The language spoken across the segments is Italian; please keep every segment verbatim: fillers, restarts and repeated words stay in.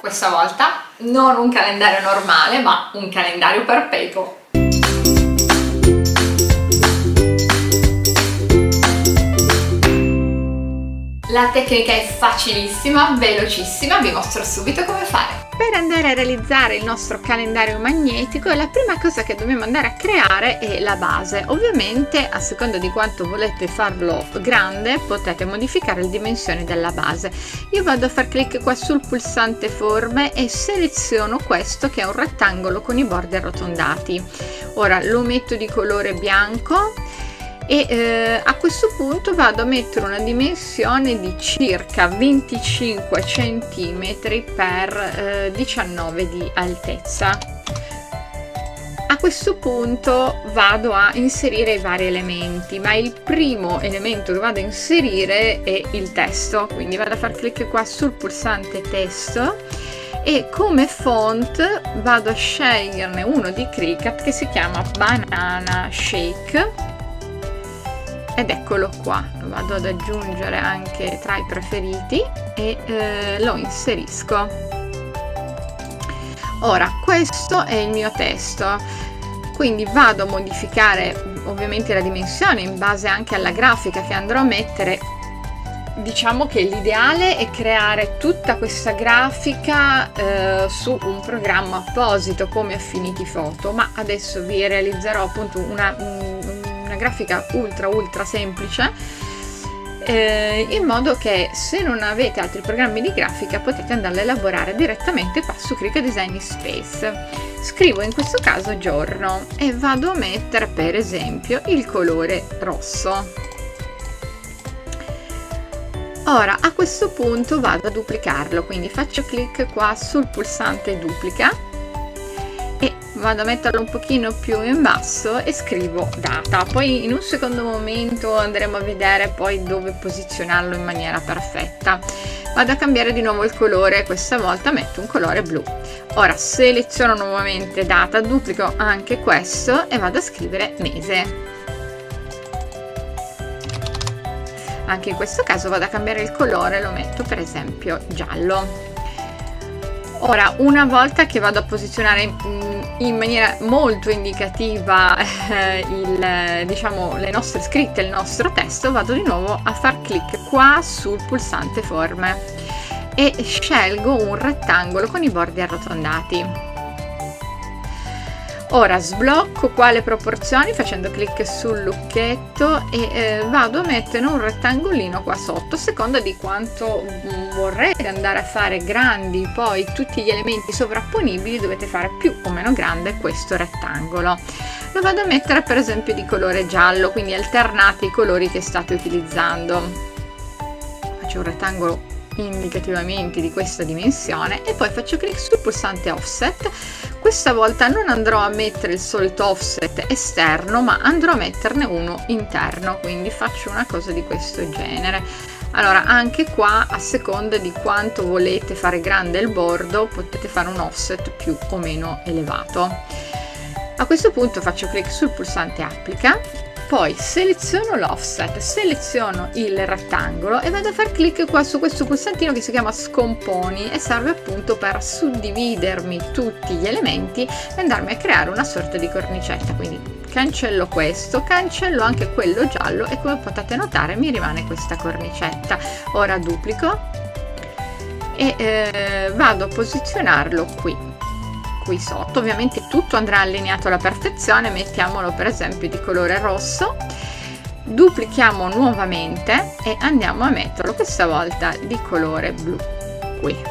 Questa volta non un calendario normale, ma un calendario perpetuo. La tecnica è facilissima, velocissima, vi mostro subito come fare. Per andare a realizzare il nostro calendario magnetico, la prima cosa che dobbiamo andare a creare è la base. Ovviamente, a seconda di quanto volete farlo grande, potete modificare le dimensioni della base. Io vado a far clic qua sul pulsante forme e seleziono questo che è un rettangolo con i bordi arrotondati. Ora lo metto di colore bianco. E eh, a questo punto vado a mettere una dimensione di circa venticinque centimetri per eh, diciannove di altezza. A questo punto vado a inserire i vari elementi, ma il primo elemento che vado a inserire è il testo, quindi vado a far clic qua sul pulsante testo e come font vado a sceglierne uno di Cricut che si chiama Banana Shake. Ed eccolo qua, lo vado ad aggiungere anche tra i preferiti e eh, lo inserisco. Ora, questo è il mio testo, quindi vado a modificare ovviamente la dimensione in base anche alla grafica che andrò a mettere. Diciamo che l'ideale è creare tutta questa grafica eh, su un programma apposito come Affinity Photo, ma adesso vi realizzerò appunto una grafica ultra ultra semplice eh, in modo che se non avete altri programmi di grafica potete andare a elaborare direttamente qua su Cricut Design Space. Scrivo in questo caso giorno e vado a mettere per esempio il colore rosso. Ora a questo punto vado a duplicarlo, quindi faccio clic qua sul pulsante duplica e vado a metterlo un pochino più in basso e scrivo data. Poi in un secondo momento andremo a vedere poi dove posizionarlo in maniera perfetta. Vado a cambiare di nuovo il colore, questa volta metto un colore blu. Ora seleziono nuovamente data, duplico anche questo e vado a scrivere mese. Anche in questo caso vado a cambiare il colore, lo metto per esempio giallo. Ora, una volta che vado a posizionare in maniera molto indicativa eh, il, diciamo, le nostre scritte, il nostro testo, vado di nuovo a far clic qua sul pulsante forme e scelgo un rettangolo con i bordi arrotondati. Ora sblocco qua le proporzioni facendo clic sul lucchetto e eh, vado a mettere un rettangolino qua sotto. A seconda di quanto vorrete andare a fare grandi poi tutti gli elementi sovrapponibili, dovete fare più o meno grande questo rettangolo. Lo vado a mettere per esempio di colore giallo, quindi alternate i colori che state utilizzando. Faccio un rettangolo indicativamente di questa dimensione e poi faccio clic sul pulsante offset. Questa volta non andrò a mettere il solito offset esterno, ma andrò a metterne uno interno, quindi faccio una cosa di questo genere. Allora, anche qua, a seconda di quanto volete fare grande il bordo, potete fare un offset più o meno elevato. A questo punto faccio clic sul pulsante applica, poi seleziono l'offset, seleziono il rettangolo e vado a far clic qua su questo pulsantino che si chiama scomponi e serve appunto per suddividermi tutti gli elementi e andarmi a creare una sorta di cornicetta. Quindi cancello questo, cancello anche quello giallo e come potete notare mi rimane questa cornicetta. Ora duplico e eh, vado a posizionarlo qui qui sotto. Ovviamente tutto andrà allineato alla perfezione, mettiamolo per esempio di colore rosso, duplichiamo nuovamente e andiamo a metterlo questa volta di colore blu qui,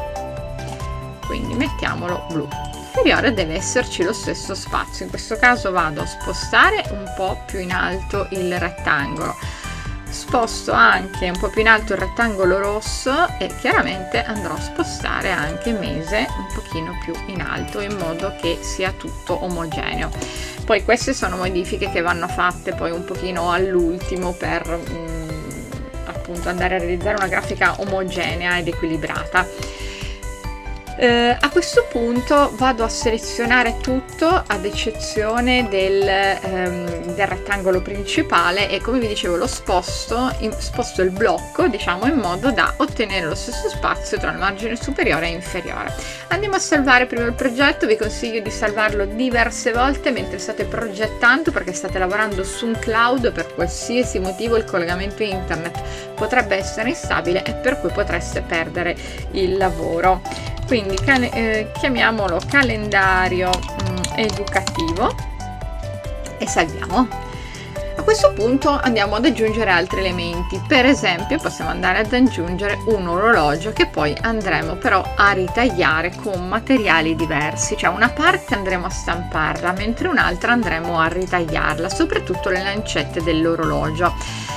quindi mettiamolo blu. Inferiore deve esserci lo stesso spazio, in questo caso vado a spostare un po' più in alto il rettangolo, sposto anche un po' più in alto il rettangolo rosso e chiaramente andrò a spostare anche mese un pochino più in alto in modo che sia tutto omogeneo. Poi queste sono modifiche che vanno fatte poi un pochino all'ultimo per mh, appunto andare a realizzare una grafica omogenea ed equilibrata. Eh, a questo punto vado a selezionare tutto ad eccezione del, ehm, del rettangolo principale e, come vi dicevo, lo sposto, in, sposto il blocco, diciamo, in modo da ottenere lo stesso spazio tra il margine superiore e inferiore. Andiamo a salvare prima il progetto. Vi consiglio di salvarlo diverse volte mentre state progettando, perché state lavorando su un cloud. Per qualsiasi motivo il collegamento internet potrebbe essere instabile e per cui potreste perdere il lavoro. Quindi eh, chiamiamolo calendario mh, educativo e salviamo. A questo punto andiamo ad aggiungere altri elementi, per esempio possiamo andare ad aggiungere un orologio che poi andremo però a ritagliare con materiali diversi, cioè una parte andremo a stamparla mentre un'altra andremo a ritagliarla, soprattutto le lancette dell'orologio.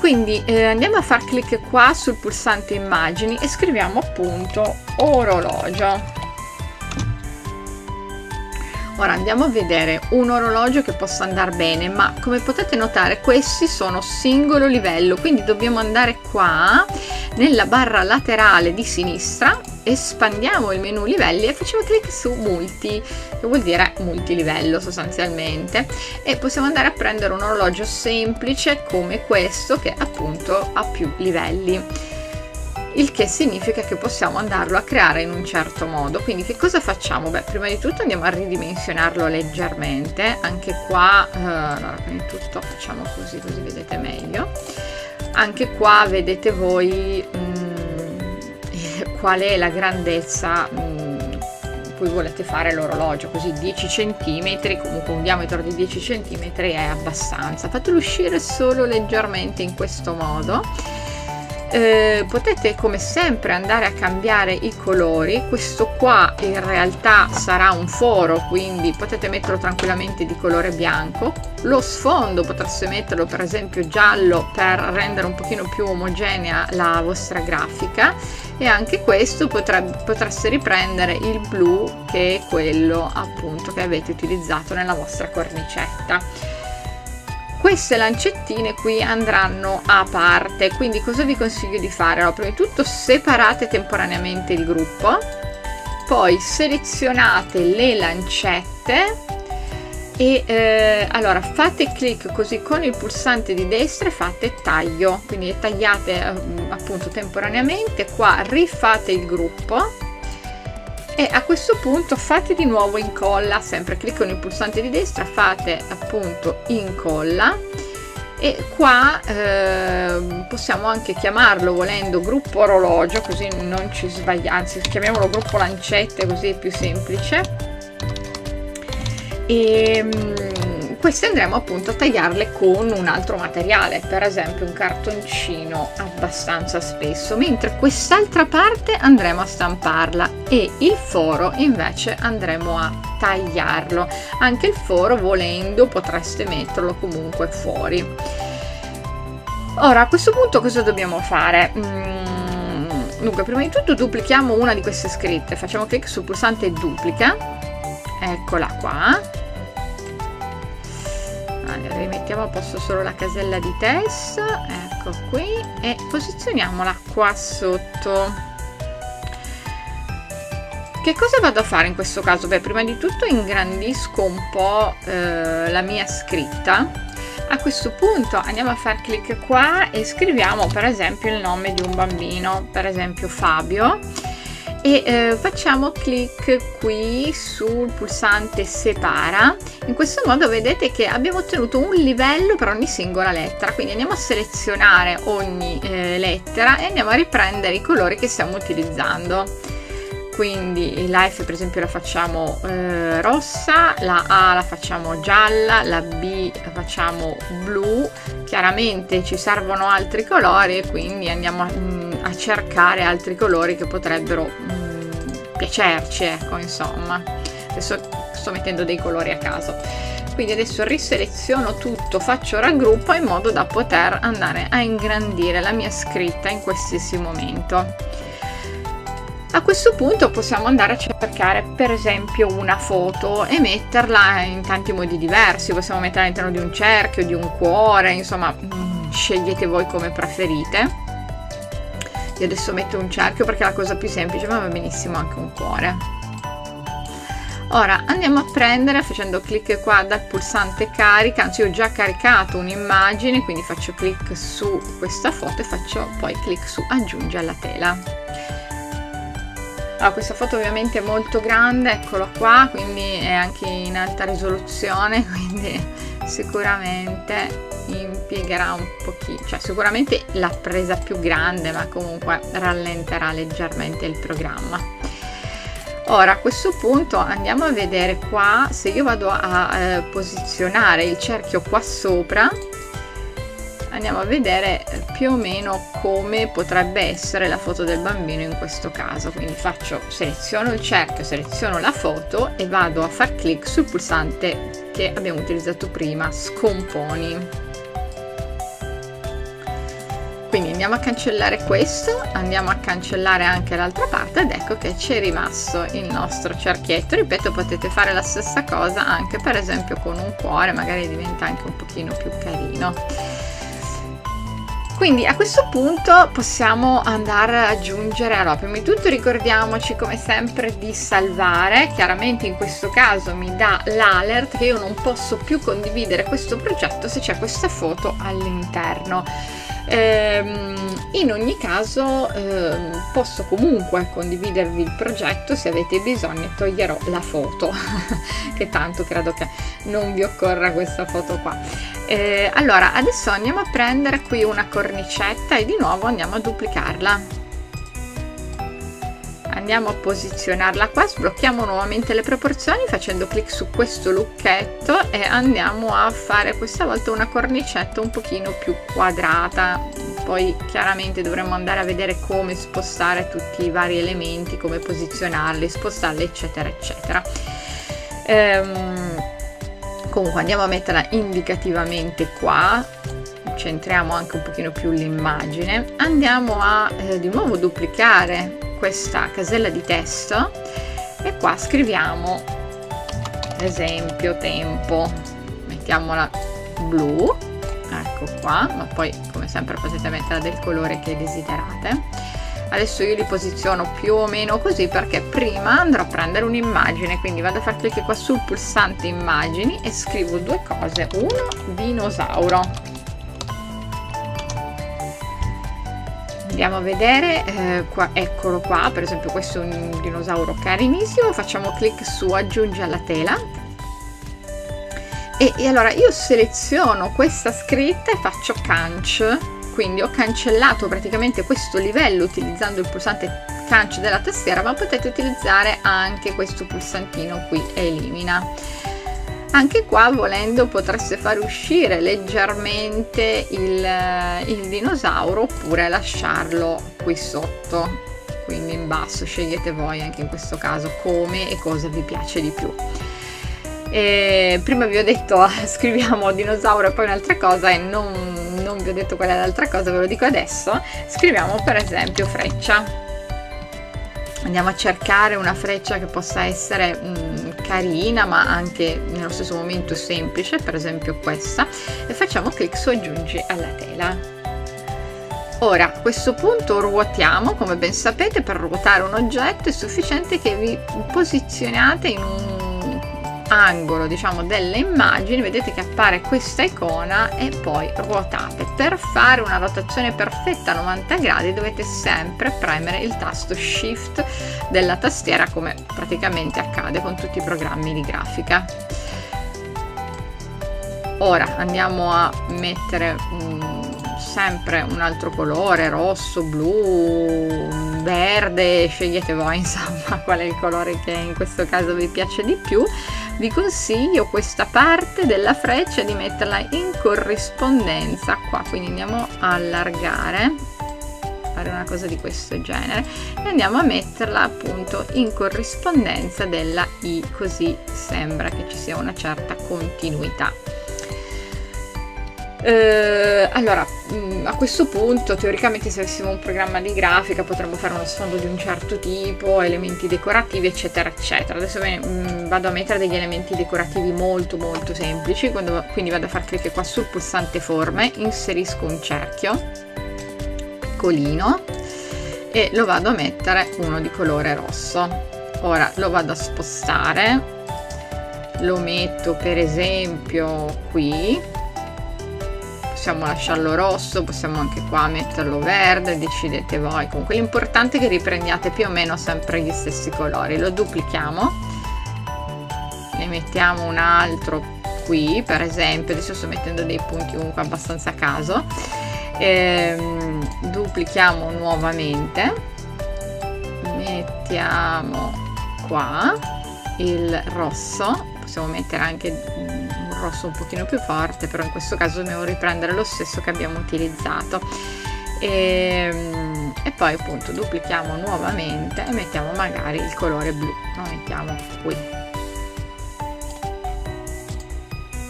Quindi eh, andiamo a far clic qua sul pulsante immagini e scriviamo appunto orologio. Ora andiamo a vedere un orologio che possa andare bene, ma come potete notare questi sono singolo livello, quindi dobbiamo andare qua nella barra laterale di sinistra, espandiamo il menu livelli e facciamo clic su multi, che vuol dire multilivello sostanzialmente, e possiamo andare a prendere un orologio semplice come questo che appunto ha più livelli, il che significa che possiamo andarlo a creare in un certo modo. Quindi che cosa facciamo? Beh, prima di tutto andiamo a ridimensionarlo leggermente, anche qua eh, allora, prima di tutto facciamo così, così vedete meglio. Anche qua vedete voi mh, qual è la grandezza mh, cui volete fare l'orologio, così dieci centimetri, comunque un diametro di dieci centimetri è abbastanza. Fatelo uscire solo leggermente in questo modo. Eh, potete come sempre andare a cambiare i colori. Questo qua in realtà sarà un foro, quindi potete metterlo tranquillamente di colore bianco. Lo sfondo potreste metterlo per esempio giallo per rendere un pochino più omogenea la vostra grafica, e anche questo potrebbe, potreste riprendere il blu, che è quello appunto che avete utilizzato nella vostra cornicetta. Queste lancettine qui andranno a parte, quindi cosa vi consiglio di fare? Allora, prima di tutto separate temporaneamente il gruppo, poi selezionate le lancette e eh, allora fate clic così con il pulsante di destra e fate taglio, quindi le tagliate eh, appunto temporaneamente, qua rifate il gruppo. E a questo punto fate di nuovo incolla, sempre clic con il pulsante di destra, fate appunto incolla, e qua eh, possiamo anche chiamarlo volendo gruppo orologio, così non ci sbagliamo, anzi chiamiamolo gruppo lancette così è più semplice. E mh, queste andremo appunto a tagliarle con un altro materiale, per esempio un cartoncino abbastanza spesso, mentre quest'altra parte andremo a stamparla e il foro invece andremo a tagliarlo. Anche il foro volendo potreste metterlo comunque fuori. Ora a questo punto cosa dobbiamo fare? Mm, dunque prima di tutto duplichiamo una di queste scritte, facciamo clic sul pulsante duplica, eccola qua. Allora, rimettiamo a posto solo la casella di testo, ecco qui, e posizioniamola qua sotto. Che cosa vado a fare in questo caso? Beh, prima di tutto ingrandisco un po' eh, la mia scritta. A questo punto andiamo a far clic qua e scriviamo per esempio il nome di un bambino, per esempio Fabio, e eh, facciamo clic qui sul pulsante separa. In questo modo vedete che abbiamo ottenuto un livello per ogni singola lettera, quindi andiamo a selezionare ogni eh, lettera e andiamo a riprendere i colori che stiamo utilizzando. Quindi la F per esempio la facciamo eh, rossa, la A la facciamo gialla, la B la facciamo blu. Chiaramente ci servono altri colori e quindi andiamo a, mh, a cercare altri colori che potrebbero mh, piacerci, ecco, insomma. Adesso sto mettendo dei colori a caso. Quindi adesso riseleziono tutto, faccio raggruppo in modo da poter andare a ingrandire la mia scritta in qualsiasi momento. A questo punto possiamo andare a cercare per esempio una foto e metterla in tanti modi diversi, possiamo metterla all'interno di un cerchio, di un cuore, insomma scegliete voi come preferite. Io adesso metto un cerchio perché è la cosa più semplice, ma va benissimo anche un cuore. Ora andiamo a prendere, facendo clic qua dal pulsante carica, anzi ho già caricato un'immagine, quindi faccio clic su questa foto e faccio poi clic su aggiungi alla tela. Allora, questa foto ovviamente è molto grande, eccola qua, quindi è anche in alta risoluzione, quindi sicuramente impiegherà un pochino, cioè sicuramente la presa più grande, ma comunque rallenterà leggermente il programma. Ora a questo punto andiamo a vedere qua, se io vado a eh, posizionare il cerchio qua sopra, andiamo a vedere più o meno come potrebbe essere la foto del bambino in questo caso. Quindi faccio, seleziono il cerchio, seleziono la foto e vado a far clic sul pulsante che abbiamo utilizzato prima, scomponi. Quindi andiamo a cancellare questo, andiamo a cancellare anche l'altra parte ed ecco che c'è rimasto il nostro cerchietto. Ripeto, potete fare la stessa cosa anche per esempio con un cuore, magari diventa anche un pochino più carino. Quindi a questo punto possiamo andare ad aggiungere, allora prima di tutto ricordiamoci come sempre di salvare, chiaramente in questo caso mi dà l'alert che io non posso più condividere questo progetto se c'è questa foto all'interno. Ehm, in ogni caso ehm, posso comunque condividervi il progetto, se avete bisogno toglierò la foto, che tanto credo che non vi occorra questa foto qua. Eh, allora adesso andiamo a prendere qui una cornicetta e di nuovo andiamo a duplicarla, andiamo a posizionarla qua, sblocchiamo nuovamente le proporzioni facendo clic su questo lucchetto e andiamo a fare questa volta una cornicetta un pochino più quadrata. Poi chiaramente dovremo andare a vedere come spostare tutti i vari elementi, come posizionarli, spostarli eccetera eccetera. ehm, Comunque andiamo a metterla indicativamente qua, centriamo anche un pochino più l'immagine, andiamo a eh, di nuovo duplicare questa casella di testo e qua scriviamo ad esempio tempo, mettiamola blu, ecco qua, ma poi come sempre potete metterla del colore che desiderate. Adesso io li posiziono più o meno così perché prima andrò a prendere un'immagine, quindi vado a far clic qua sul pulsante immagini e scrivo due cose, uno dinosauro. Andiamo a vedere, eh, qua, eccolo qua, per esempio questo è un dinosauro carinissimo, facciamo clic su aggiungi alla tela e, e allora io seleziono questa scritta e faccio canc. Quindi ho cancellato praticamente questo livello utilizzando il pulsante canc della tastiera, ma potete utilizzare anche questo pulsantino qui, elimina. Anche qua volendo potreste far uscire leggermente il, il dinosauro oppure lasciarlo qui sotto, quindi in basso, scegliete voi anche in questo caso come e cosa vi piace di più. E prima vi ho detto scriviamo dinosauro e poi un'altra cosa e non... non vi ho detto qual è l'altra cosa, ve lo dico adesso. Scriviamo per esempio freccia, andiamo a cercare una freccia che possa essere mh, carina ma anche nello stesso momento semplice, per esempio questa, e facciamo clic su aggiungi alla tela. Ora a questo punto ruotiamo, come ben sapete per ruotare un oggetto è sufficiente che vi posizioniate in un angolo, diciamo, delle immagini, vedete che appare questa icona e poi ruotate. Per fare una rotazione perfetta a novanta gradi dovete sempre premere il tasto shift della tastiera, come praticamente accade con tutti i programmi di grafica. Ora andiamo a mettere um, sempre un altro colore, rosso, blu, verde, scegliete voi insomma qual è il colore che in questo caso vi piace di più. Vi consiglio questa parte della freccia di metterla in corrispondenza qua, quindi andiamo a allargare, fare una cosa di questo genere e andiamo a metterla appunto in corrispondenza della i, così sembra che ci sia una certa continuità. Eh, allora a questo punto teoricamente se avessimo un programma di grafica potremmo fare uno sfondo di un certo tipo, elementi decorativi eccetera eccetera. Adesso mh, vado a mettere degli elementi decorativi molto molto semplici, quando, quindi vado a far clic qua sul pulsante forme, inserisco un cerchio piccolino e lo vado a mettere uno di colore rosso. Ora lo vado a spostare, lo metto per esempio qui, possiamo lasciarlo rosso, possiamo anche qua metterlo verde, decidete voi. Comunque l'importante è che riprendiate più o meno sempre gli stessi colori. Lo duplichiamo, ne mettiamo un altro qui per esempio, adesso sto mettendo dei punti comunque abbastanza a caso. Ehm, duplichiamo nuovamente, mettiamo qua il rosso, possiamo mettere anche un rosso un pochino più forte, però in questo caso dobbiamo riprendere lo stesso che abbiamo utilizzato. E, e poi appunto duplichiamo nuovamente e mettiamo magari il colore blu, lo mettiamo qui,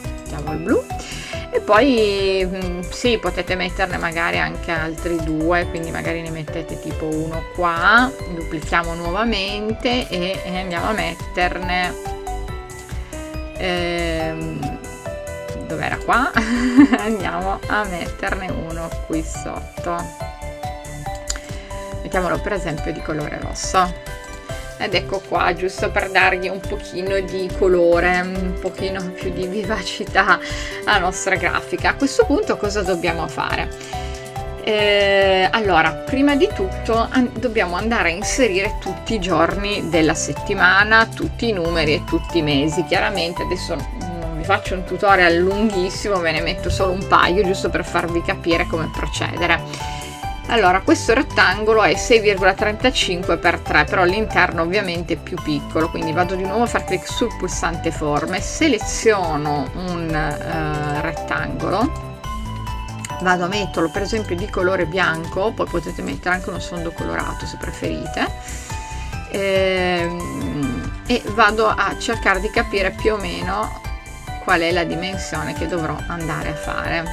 mettiamo il blu. E poi sì, potete metterne magari anche altri due, quindi magari ne mettete tipo uno qua, duplichiamo nuovamente e, e andiamo a metterne Ehm, dov'era qua? Andiamo a metterne uno qui sotto, mettiamolo per esempio di colore rosso, ed ecco qua, giusto per dargli un pochino di colore, un pochino più di vivacità alla nostra grafica. A questo punto cosa dobbiamo fare? Eh, allora, prima di tutto dobbiamo andare a inserire tutti i giorni della settimana, tutti i numeri e tutti i mesi. Chiaramente adesso non vi faccio un tutorial lunghissimo, ve ne metto solo un paio giusto per farvi capire come procedere. Allora, questo rettangolo è sei virgola trentacinque per tre, però l'interno ovviamente è più piccolo, quindi vado di nuovo a far clic sul pulsante forme, seleziono un eh, rettangolo, vado a metterlo per esempio di colore bianco, poi potete mettere anche uno sfondo colorato se preferite, e, e vado a cercare di capire più o meno qual è la dimensione che dovrò andare a fare.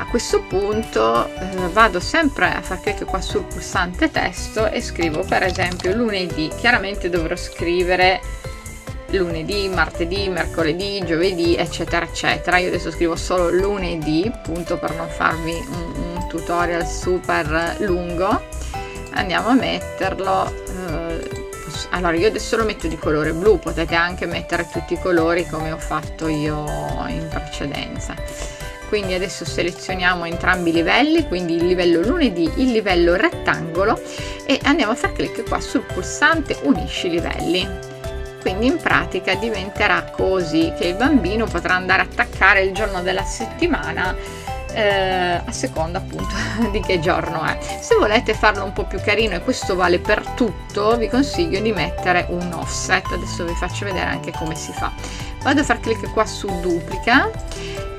A questo punto eh, vado sempre a far clic qua sul pulsante testo e scrivo per esempio lunedì. Chiaramente dovrò scrivere lunedì, martedì, mercoledì, giovedì, eccetera eccetera. Io adesso scrivo solo lunedì, appunto per non farvi un, un tutorial super lungo. Andiamo a metterlo eh, allora io adesso lo metto di colore blu, potete anche mettere tutti i colori come ho fatto io in precedenza. Quindi adesso selezioniamo entrambi i livelli, quindi il livello lunedì, il livello rettangolo, e andiamo a far clic qua sul pulsante unisci i livelli. Quindi in pratica diventerà così che il bambino potrà andare a attaccare il giorno della settimana eh, a seconda appunto di che giorno è. Se volete farlo un po' più carino, e questo vale per tutto, vi consiglio di mettere un offset. Adesso vi faccio vedere anche come si fa. Vado a far clic qua su duplica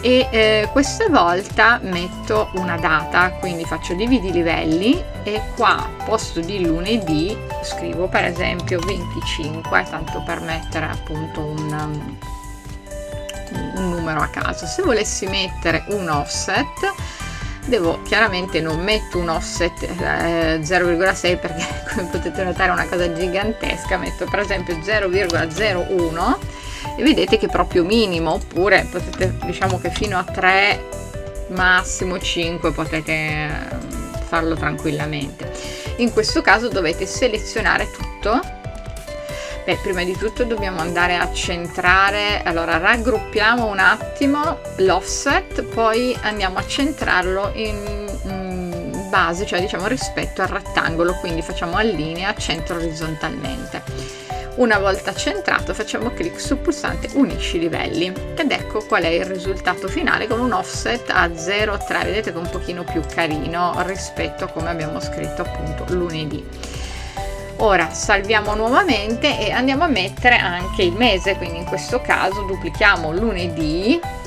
e eh, questa volta metto una data, quindi faccio dividi livelli e qua a posto di lunedì scrivo per esempio venticinque, tanto per mettere appunto un, un numero a caso. Se volessi mettere un offset, devo chiaramente, non metto un offset eh, zero virgola sei perché come potete notare è una cosa gigantesca, metto per esempio zero virgola zero uno e vedete che è proprio minimo, oppure potete, diciamo che fino a tre, massimo cinque potete farlo tranquillamente. In questo caso dovete selezionare tutto. Beh, prima di tutto dobbiamo andare a centrare, allora raggruppiamo un attimo l'offset, poi andiamo a centrarlo in, in base, cioè diciamo rispetto al rettangolo, quindi facciamo allinea, centro orizzontalmente. Una volta centrato facciamo clic sul pulsante unisci livelli ed ecco qual è il risultato finale, con un offset a zero virgola tre, vedete che è un pochino più carino rispetto a come abbiamo scritto appunto lunedì. Ora salviamo nuovamente e andiamo a mettere anche il mese, quindi in questo caso duplichiamo lunedì,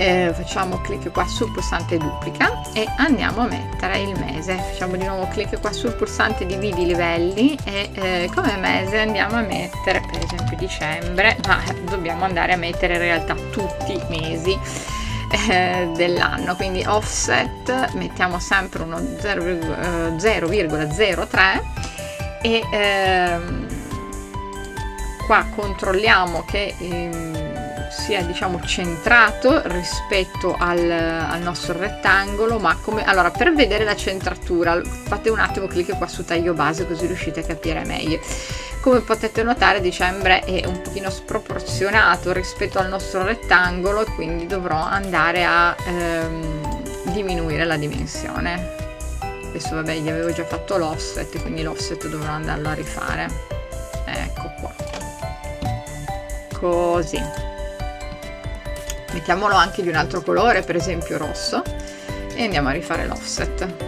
eh, facciamo clic qua sul pulsante duplica e andiamo a mettere il mese, facciamo di nuovo clic qua sul pulsante dividi livelli e eh, come mese andiamo a mettere per esempio dicembre, ma dobbiamo andare a mettere in realtà tutti i mesi eh, dell'anno, quindi offset mettiamo sempre uno zero virgola zero tre e eh, qua controlliamo che eh, sia, diciamo, centrato rispetto al, al nostro rettangolo. Ma come, allora, per vedere la centratura fate un attimo clic qua su taglio base, così riuscite a capire meglio. Come potete notare, dicembre è un pochino sproporzionato rispetto al nostro rettangolo, e quindi dovrò andare a ehm, diminuire la dimensione. Adesso vabbè, gli avevo già fatto l'offset, quindi l'offset dovrò andarlo a rifare. Ecco qua, così. Mettiamolo anche di un altro colore, per esempio rosso, e andiamo a rifare l'offset.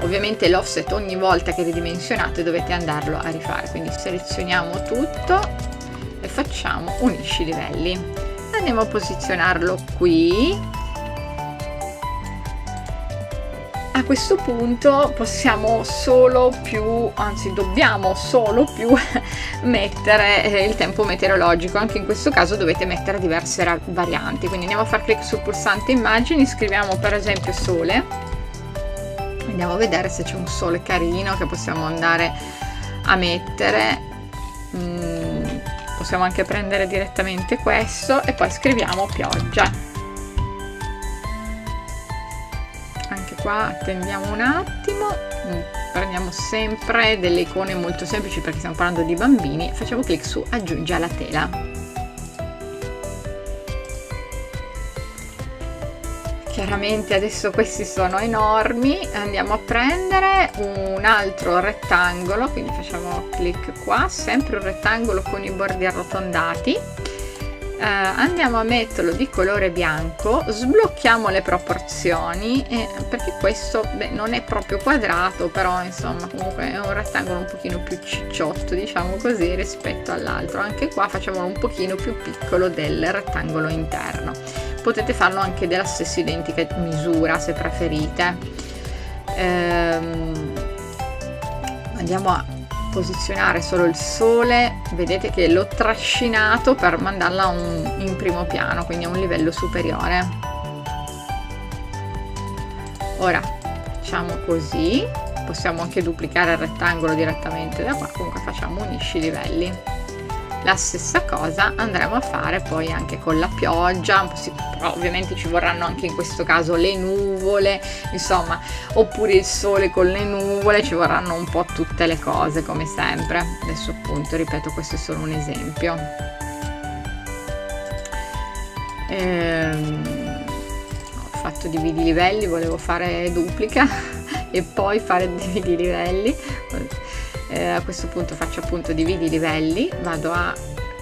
Ovviamente l'offset ogni volta che ridimensionate dovete andarlo a rifare, quindi selezioniamo tutto e facciamo unisci livelli. Andiamo a posizionarlo qui. A questo punto possiamo solo più, anzi dobbiamo solo più mettere il tempo meteorologico. Anche in questo caso dovete mettere diverse varianti, quindi andiamo a far clic sul pulsante immagini, scriviamo per esempio sole, andiamo a vedere se c'è un sole carino che possiamo andare a mettere. Mm, possiamo anche prendere direttamente questo e poi scriviamo pioggia. Qua attendiamo un attimo, prendiamo sempre delle icone molto semplici perché stiamo parlando di bambini. Facciamo clic su aggiungi alla tela, chiaramente adesso questi sono enormi. Andiamo a prendere un altro rettangolo, quindi facciamo clic qua, sempre un rettangolo con i bordi arrotondati. Uh, andiamo a metterlo di colore bianco, sblocchiamo le proporzioni, eh, perché questo, beh, non è proprio quadrato, però insomma comunque è un rettangolo un pochino più cicciotto, diciamo così, rispetto all'altro. Anche qua facciamolo un pochino più piccolo del rettangolo interno. Potete farlo anche della stessa identica misura se preferite. Ehm, andiamo a posizionare solo il sole, vedete che l'ho trascinato per mandarla un, in primo piano, quindi a un livello superiore. Ora facciamo così, possiamo anche duplicare il rettangolo direttamente da qua, comunque facciamo unisci livelli. La stessa cosa andremo a fare poi anche con la pioggia, però ovviamente ci vorranno anche in questo caso le nuvole, insomma, oppure il sole con le nuvole, ci vorranno un po' tutte le cose come sempre. Adesso appunto, ripeto, questo è solo un esempio. Ehm, ho fatto dividi livelli, volevo fare duplica e poi fare dividi livelli. Eh, a questo punto faccio appunto dividi livelli, vado a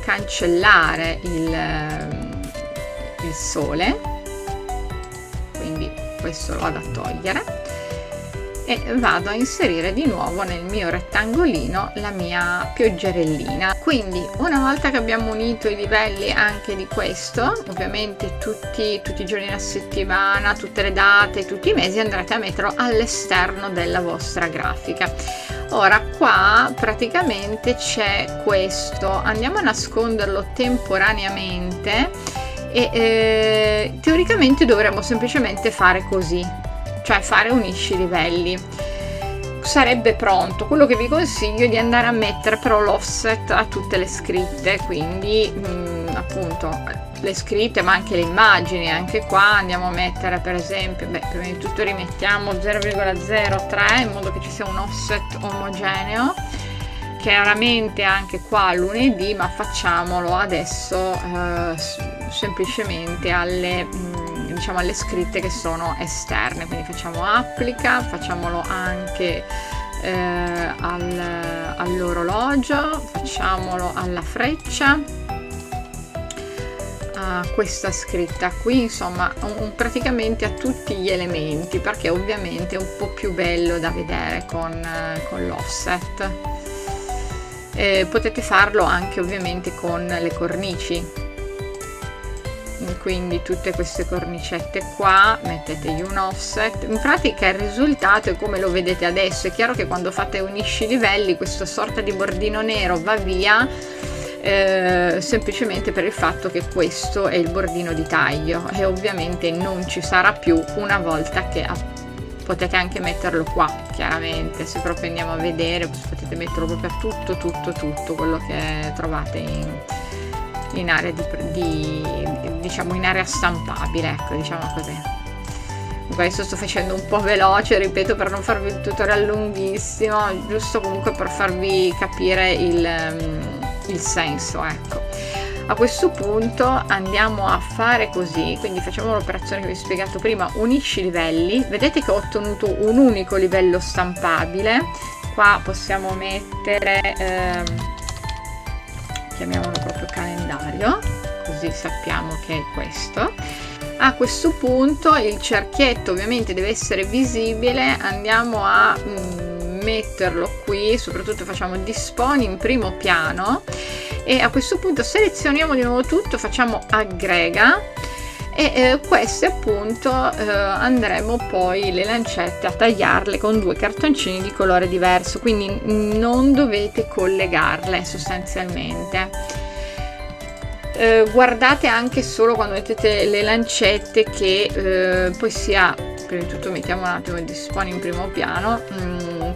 cancellare il, il sole, quindi questo lo vado a togliere e vado a inserire di nuovo nel mio rettangolino la mia pioggerellina. Quindi una volta che abbiamo unito i livelli anche di questo, ovviamente tutti, tutti i giorni della settimana, tutte le date, tutti i mesi andrete a metterlo all'esterno della vostra grafica. Ora qua praticamente c'è questo, andiamo a nasconderlo temporaneamente e eh, teoricamente dovremmo semplicemente fare così, cioè fare unisci livelli, sarebbe pronto. Quello che vi consiglio è di andare a mettere però l'offset a tutte le scritte, quindi mh, appunto le scritte ma anche le immagini. Anche qua andiamo a mettere per esempio, beh, prima di tutto rimettiamo zero virgola zero tre in modo che ci sia un offset omogeneo. Chiaramente anche qua lunedì, ma facciamolo adesso eh, semplicemente alle, mh, diciamo alle scritte che sono esterne, quindi facciamo applica, facciamolo anche eh, al, all'orologio, facciamolo alla freccia, questa scritta qui, insomma un, praticamente a tutti gli elementi, perché ovviamente è un po' più bello da vedere con, con l'offset. Eh, potete farlo anche ovviamente con le cornici, quindi tutte queste cornicette qua mettetegli un offset. In pratica il risultato è come lo vedete adesso. È chiaro che quando fate unisci livelli questa sorta di bordino nero va via, Eh, semplicemente per il fatto che questo è il bordino di taglio e ovviamente non ci sarà più una volta che potete anche metterlo qua. Chiaramente se proprio andiamo a vedere potete metterlo proprio a tutto tutto tutto quello che trovate in, in area di, di diciamo in area stampabile, ecco, diciamo così. Questo sto facendo un po' veloce, ripeto, per non farvi il tutorial lunghissimo, giusto comunque per farvi capire il, il senso, ecco. A questo punto andiamo a fare così, quindi facciamo l'operazione che vi ho spiegato prima, unisci i livelli. Vedete che ho ottenuto un unico livello stampabile, qua possiamo mettere, eh, chiamiamolo proprio calendario, così sappiamo che è questo. A questo punto il cerchietto ovviamente deve essere visibile, andiamo a mm, metterlo qui, soprattutto facciamo disponi in primo piano, e a questo punto selezioniamo di nuovo tutto, facciamo aggrega, e eh, queste appunto eh, andremo poi le lancette a tagliarle con due cartoncini di colore diverso, quindi non dovete collegarle sostanzialmente. Eh, guardate anche solo quando mettete le lancette che eh, poi sia, prima di tutto mettiamo un attimo il dispone in primo piano, mm,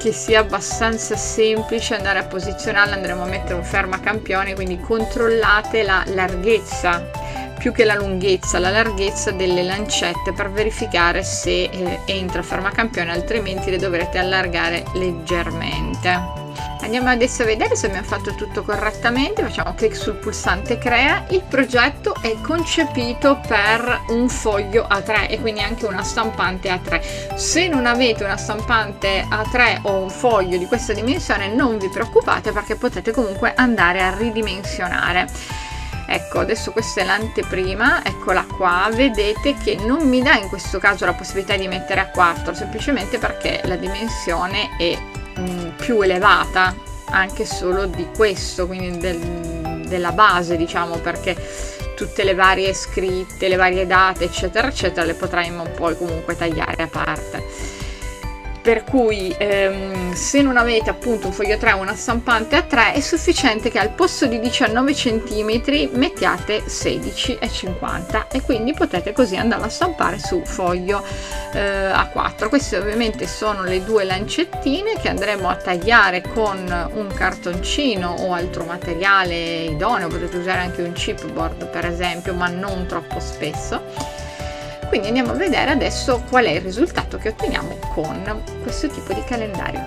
che sia abbastanza semplice andare a posizionarla. Andremo a mettere un fermacampione, quindi controllate la larghezza più che la lunghezza, la larghezza delle lancette per verificare se eh, entra il fermacampione, altrimenti le dovrete allargare leggermente. Andiamo adesso a vedere se abbiamo fatto tutto correttamente, facciamo clic sul pulsante crea. Il progetto è concepito per un foglio A tre e quindi anche una stampante A tre. Se non avete una stampante A tre o un foglio di questa dimensione non vi preoccupate, perché potete comunque andare a ridimensionare. Ecco, adesso questa è l'anteprima, eccola qua, vedete che non mi dà in questo caso la possibilità di mettere A quattro, semplicemente perché la dimensione è più elevata anche solo di questo, quindi del, della base, diciamo, perché tutte le varie scritte, le varie date eccetera eccetera le potremmo poi comunque tagliare a parte. Per cui ehm, se non avete appunto un foglio tre o una stampante a tre è sufficiente che al posto di diciannove centimetri mettiate sedici e cinquanta e quindi potete così andare a stampare su foglio eh, A quattro. Queste ovviamente sono le due lancettine che andremo a tagliare con un cartoncino o altro materiale idoneo, potete usare anche un chipboard per esempio, ma non troppo spesso. Quindi andiamo a vedere adesso qual è il risultato che otteniamo con questo tipo di calendario.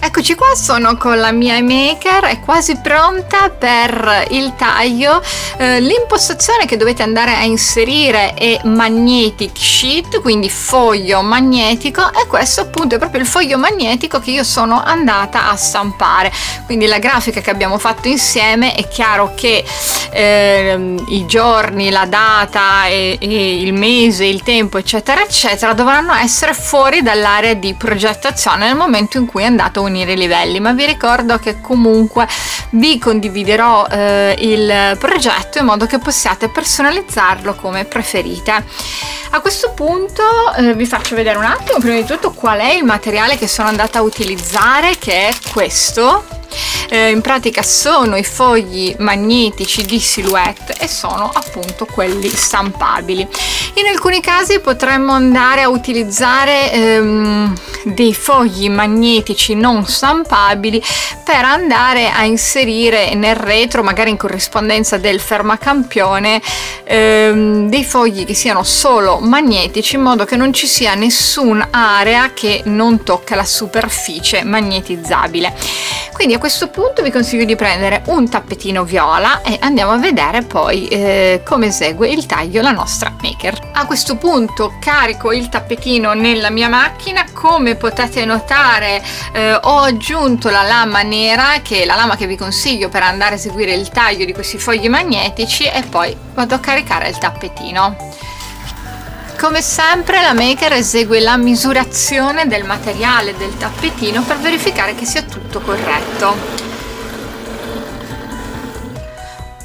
Eccoci qua, sono con la mia maker, è quasi pronta per il taglio. Eh, l'impostazione che dovete andare a inserire è magnetic sheet, quindi foglio magnetico, e questo appunto è proprio il foglio magnetico che io sono andata a stampare. Quindi la grafica che abbiamo fatto insieme, è chiaro che eh, i giorni, la data, e, e il mese, il tempo eccetera eccetera dovranno essere fuori dall'area di progettazione nel momento in cui andate a unire i livelli, ma vi ricordo che comunque vi condividerò eh, il progetto in modo che possiate personalizzarlo come preferite. A questo punto eh, vi faccio vedere un attimo prima di tutto qual è il materiale che sono andata a utilizzare, che è questo. Eh, in pratica sono i fogli magnetici di silhouette e sono appunto quelli stampabili. In alcuni casi potremmo andare a utilizzare ehm, dei fogli magnetici non stampabili per andare a inserire nel retro, magari in corrispondenza del fermacampione, ehm, dei fogli che siano solo magnetici, in modo che non ci sia nessun'area che non tocca la superficie magnetizzabile. Quindi a questo punto vi consiglio di prendere un tappetino viola e andiamo a vedere poi eh, come esegue il taglio la nostra maker. A questo punto carico il tappetino nella mia macchina. Come potete notare eh, ho aggiunto la lama nera, che è la lama che vi consiglio per andare a eseguire il taglio di questi fogli magnetici, e poi vado a caricare il tappetino. Come sempre la maker esegue la misurazione del materiale del tappetino per verificare che sia tutto corretto.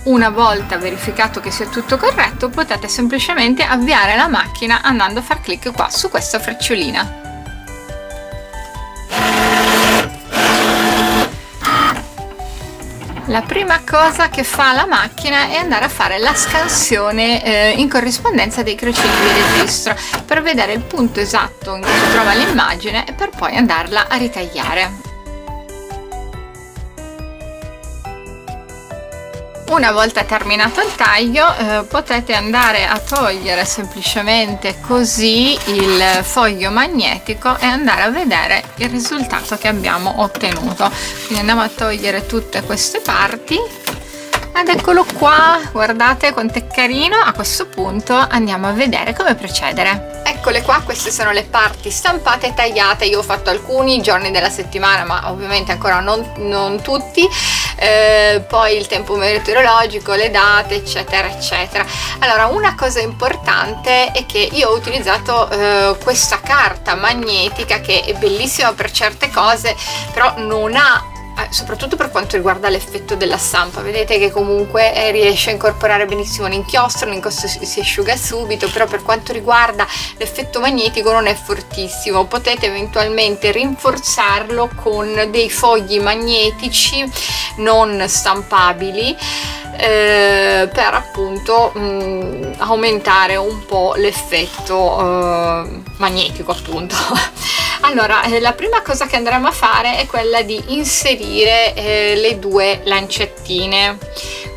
Una volta verificato che sia tutto corretto, potete semplicemente avviare la macchina andando a far clic qua su questa frecciolina. La prima cosa che fa la macchina è andare a fare la scansione eh, in corrispondenza dei crocini di registro per vedere il punto esatto in cui si trova l'immagine e per poi andarla a ritagliare. Una volta terminato il taglio eh, potete andare a togliere semplicemente così il foglio magnetico e andare a vedere il risultato che abbiamo ottenuto. Quindi andiamo a togliere tutte queste parti ed eccolo qua, guardate quanto è carino. A questo punto andiamo a vedere come procedere. Eccole qua, queste sono le parti stampate e tagliate. Io ho fatto alcuni giorni della settimana, ma ovviamente ancora non, non tutti. Eh, poi il tempo meteorologico, le date, eccetera eccetera. Allora, una cosa importante è che io ho utilizzato eh, questa carta magnetica, che è bellissima per certe cose, però non ha, soprattutto per quanto riguarda l'effetto della stampa, vedete che comunque riesce a incorporare benissimo l'inchiostro, l'inchiostro si asciuga subito, però per quanto riguarda l'effetto magnetico non è fortissimo. Potete eventualmente rinforzarlo con dei fogli magnetici non stampabili eh, per appunto mh, aumentare un po' l'effetto eh, magnetico appunto. Allora, la prima cosa che andremo a fare è quella di inserire eh, le due lancettine.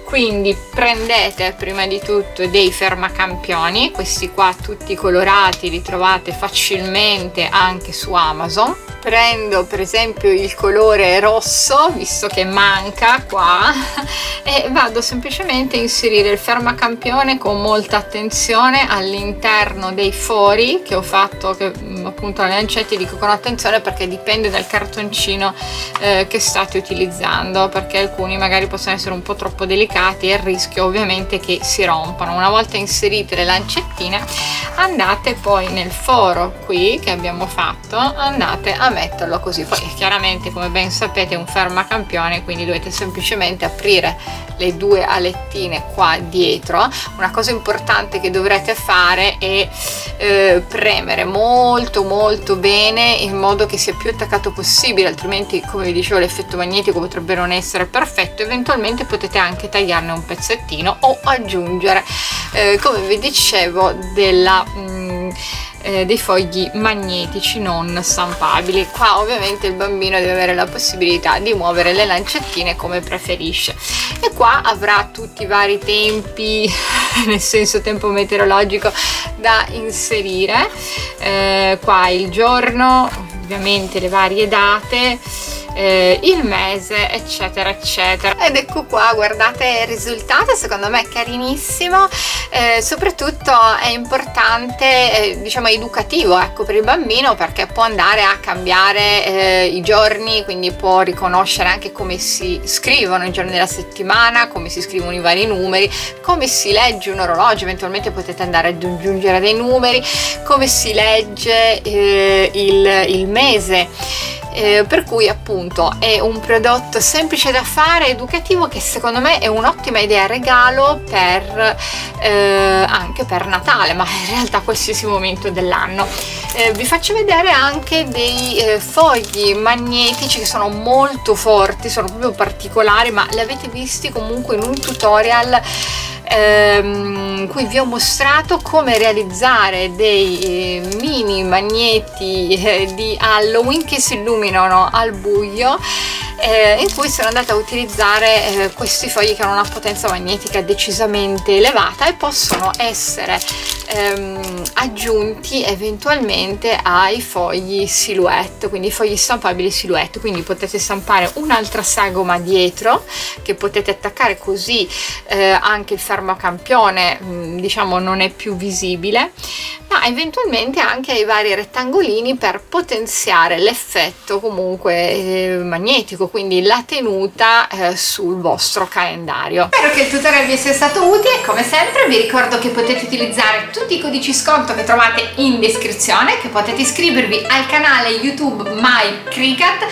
Quindi prendete prima di tutto dei fermacampioni, questi qua tutti colorati, li trovate facilmente anche su Amazon. Prendo per esempio il colore rosso, visto che manca qua, e vado semplicemente a inserire il fermacampione con molta attenzione all'interno dei fori che ho fatto, che appunto alle lancette dico con attenzione perché dipende dal cartoncino eh, che state utilizzando, perché alcuni magari possono essere un po' troppo delicati e il rischio ovviamente che si rompano. Una volta inserite le lancettine, andate poi nel foro qui che abbiamo fatto, andate a metterlo così. Poi chiaramente, come ben sapete, è un fermacampione, quindi dovete semplicemente aprire le due alettine qua dietro. Una cosa importante che dovrete fare è eh, premere molto molto bene in modo che sia più attaccato possibile, altrimenti, come vi dicevo, l'effetto magnetico potrebbe non essere perfetto. Eventualmente potete anche tagliarne un pezzettino o aggiungere eh, come vi dicevo della mh, Eh, dei fogli magnetici non stampabili. Qua ovviamente il bambino deve avere la possibilità di muovere le lancettine come preferisce, e qua avrà tutti i vari tempi nel senso tempo meteorologico da inserire, eh, qua il giorno, ovviamente le varie date, Eh, il mese, eccetera eccetera. Ed ecco qua, guardate il risultato, secondo me è carinissimo. Eh, soprattutto è importante, eh, diciamo educativo, ecco, per il bambino, perché può andare a cambiare eh, i giorni, quindi può riconoscere anche come si scrivono i giorni della settimana, come si scrivono i vari numeri, come si legge un orologio, eventualmente potete andare ad aggiungere dei numeri, come si legge eh, il, il mese. Eh, per cui appunto è un prodotto semplice da fare, educativo, che secondo me è un'ottima idea regalo per, eh, anche per Natale, ma in realtà qualsiasi momento dell'anno. Eh, vi faccio vedere anche dei eh, fogli magnetici che sono molto forti, sono proprio particolari, ma li avete visti comunque in un tutorial in cui vi ho mostrato come realizzare dei mini magneti di Halloween che si illuminano al buio, in cui sono andata a utilizzare questi fogli che hanno una potenza magnetica decisamente elevata e possono essere aggiunti eventualmente ai fogli silhouette, quindi fogli stampabili silhouette. Quindi potete stampare un'altra sagoma dietro che potete attaccare, così anche il ferro campione diciamo non è più visibile, ma eventualmente anche ai vari rettangolini per potenziare l'effetto comunque eh, magnetico, quindi la tenuta eh, sul vostro calendario. Spero che il tutorial vi sia stato utile. Come sempre vi ricordo che potete utilizzare tutti i codici sconto che trovate in descrizione, che potete iscrivervi al canale YouTube MyCricut,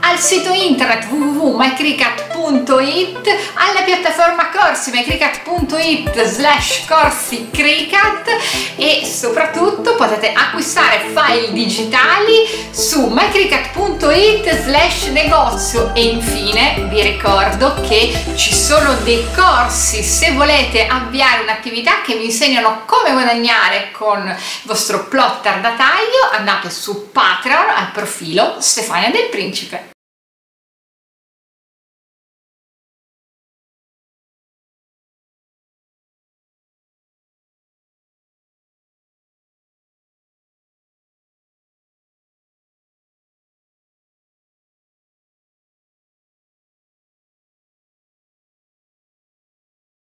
al sito internet w w w punto my cricut punto i t, alla piattaforma corsi my cricut punto i t slash corsi cricut, e soprattutto potete acquistare file digitali su my cricut punto i t slash negozio. E infine vi ricordo che ci sono dei corsi se volete avviare un'attività che vi insegnano come guadagnare con il vostro plotter da taglio. Andate su Patreon al profilo Stefania del Principe.